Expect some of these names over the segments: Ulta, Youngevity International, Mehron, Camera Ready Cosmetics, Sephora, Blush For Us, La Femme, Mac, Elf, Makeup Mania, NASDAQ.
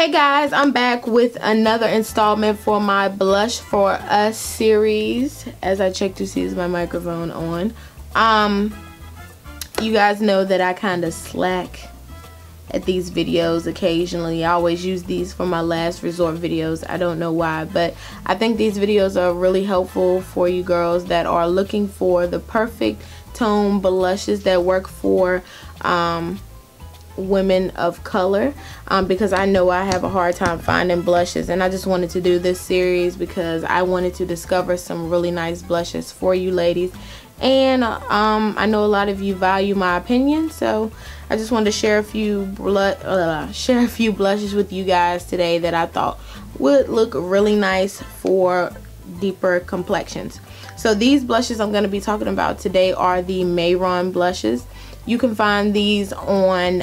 Hey guys, I'm back with another installment for my Blush For Us series. As I check to see is my microphone on. You guys know that I kind of slack at these videos occasionally. I always use these for my last resort videos. I don't know why, but I think these videos are really helpful for you girls that are looking for the perfect tone blushes that work for women of color, because I know I have a hard time finding blushes, and I just wanted to do this series because I wanted to discover some really nice blushes for you ladies. And I know a lot of you value my opinion, so I just wanted to share a few blushes with you guys today that I thought would look really nice for deeper complexions. So these blushes I'm going to be talking about today are the Mehron blushes. You can find these on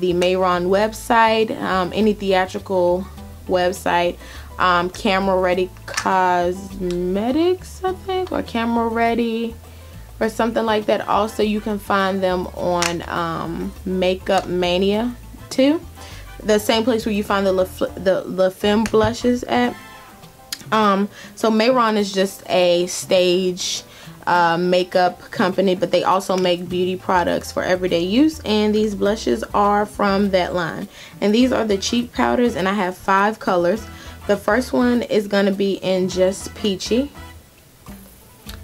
the Mehron website, any theatrical website, Camera Ready Cosmetics, I think, or Camera Ready or something like that. Also, you can find them on Makeup Mania too, the same place where you find the La Femme blushes at. So Mehron is just a stage makeup company, but they also make beauty products for everyday use, and these blushes are from that line. And these are the cheek powders, and I have 5 colors. The first one is going to be in Just Peachy,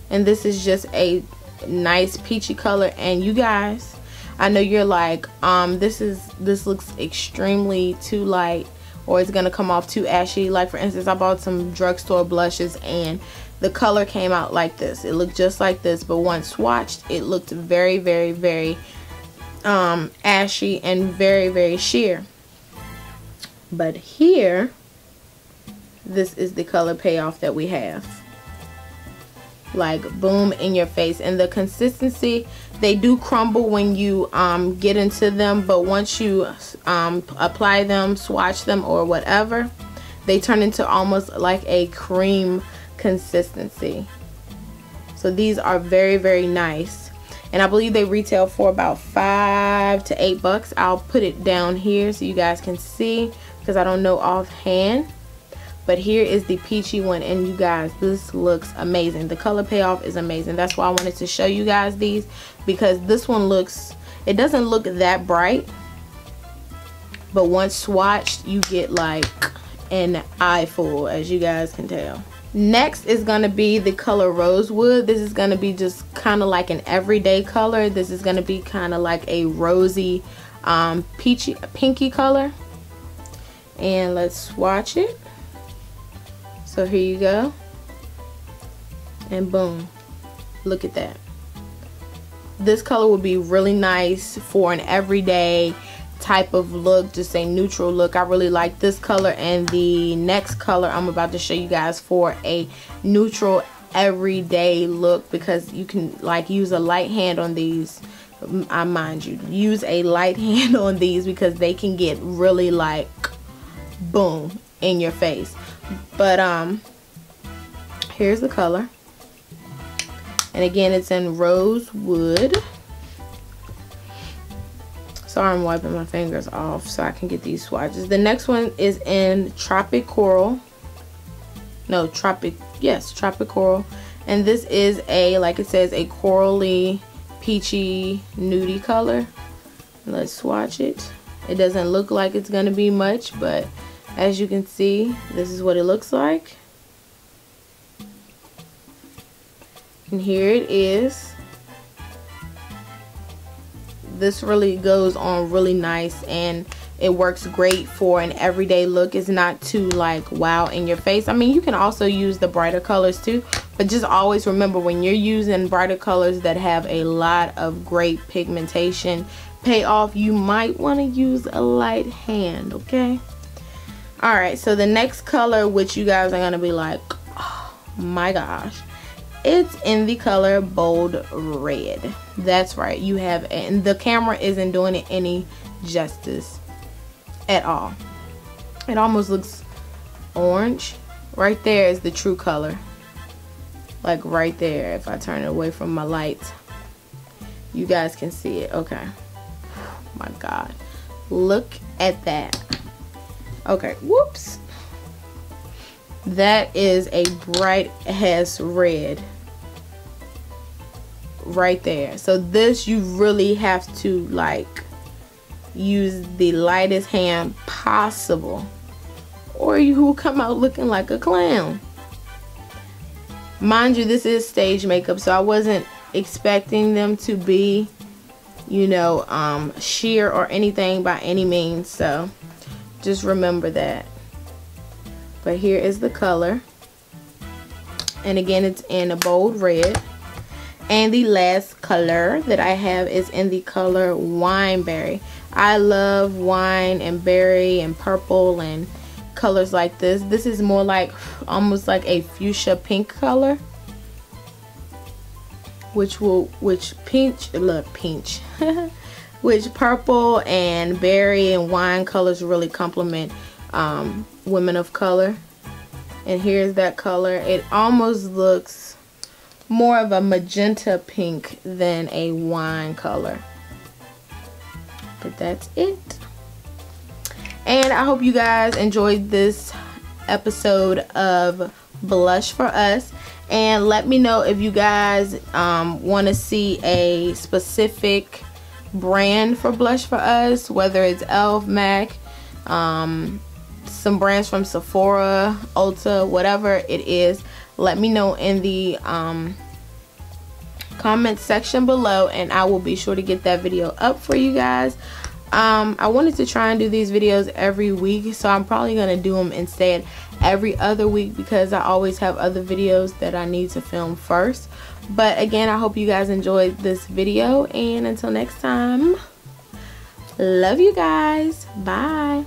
and this is just a nice peachy color. And you guys, I know you're like, this looks extremely too light, or it's going to come off too ashy. Like, for instance, I bought some drugstore blushes and the color came out like this. It looked just like this, but once swatched, it looked very, very, very ashy and very, very sheer. But here, this is the color payoff that we have. Like, boom, in your face. And the consistency, they do crumble when you get into them, but once you apply them, swatch them, or whatever, they turn into almost like a cream consistency. So these are very, very nice, and I believe they retail for about $5 to $8. I'll put it down here so you guys can see, because I don't know offhand. But here is the peachy one, and you guys, this looks amazing. The color payoff is amazing. That's why I wanted to show you guys these, because this one looks, it doesn't look that bright, but once swatched, you get like an eyeful, as you guys can tell. Next is going to be the color Rosewood. This is going to be just kind of like an everyday color. This is going to be kind of like a rosy, peachy, pinky color. And let's swatch it. So here you go. And boom. Look at that. This color will be really nice for an everyday type of look, just a neutral look. I really like this color, and the next color I'm about to show you guys for a neutral everyday look, because you can like use a light hand on these. I mind you, use a light hand on these, because they can get really like boom in your face. But here's the color, and again it's in Rosewood. Sorry, I'm wiping my fingers off so I can get these swatches. The next one is in Tropic Coral. No, Tropic, yes, Tropic Coral. And this is a, like it says, a corally, peachy, nudie color. Let's swatch it. It doesn't look like it's going to be much, but as you can see, this is what it looks like. And here it is. This really goes on really nice, and it works great for an everyday look. It's not too like wow in your face. I mean, you can also use the brighter colors too, but just always remember, when you're using brighter colors that have a lot of great pigmentation payoff, you might want to use a light hand, okay? Alright, so the next color, which you guys are going to be like, oh my gosh, it's in the color Bold Red. That's right, you have, and the camera isn't doing it any justice at all. It almost looks orange. Right there is the true color, like right there. If I turn it away from my lights, you guys can see it. Okay, oh my god, look at that. Okay, whoops. That is a bright ass red right there. So this, you really have to like use the lightest hand possible, or you will come out looking like a clown. Mind you, this is stage makeup, so I wasn't expecting them to be, you know, sheer or anything by any means, so just remember that. But here is the color, and again, it's in a bold red. And the last color that I have is in the color Wineberry. I love wine and berry and purple and colors like this. This is more like almost like a fuchsia pink color, which purple and berry and wine colors really complement women of color. And here's that color. It almost looks more of a magenta pink than a wine color, but that's it. And I hope you guys enjoyed this episode of Blush For Us, and let me know if you guys want to see a specific brand for Blush For Us, whether it's Elf, Mac, some brands from Sephora, Ulta, whatever it is. Let me know in the comment section below, and I will be sure to get that video up for you guys. I wanted to try and do these videos every week, so I'm probably going to do them instead every other week, because I always have other videos that I need to film first. But again, I hope you guys enjoyed this video, and until next time, love you guys. Bye.